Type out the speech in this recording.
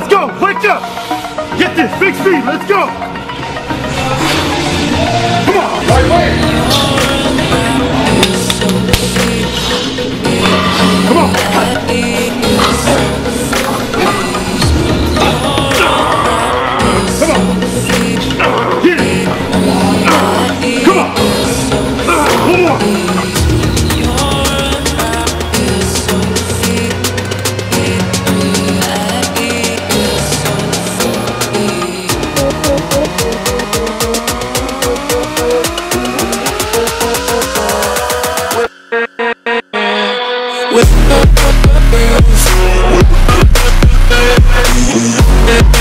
Let's go. Wake up. Get this big speed. Let's go. Come on. Right way. Come on. Come on. Get it. Come on. One more. With the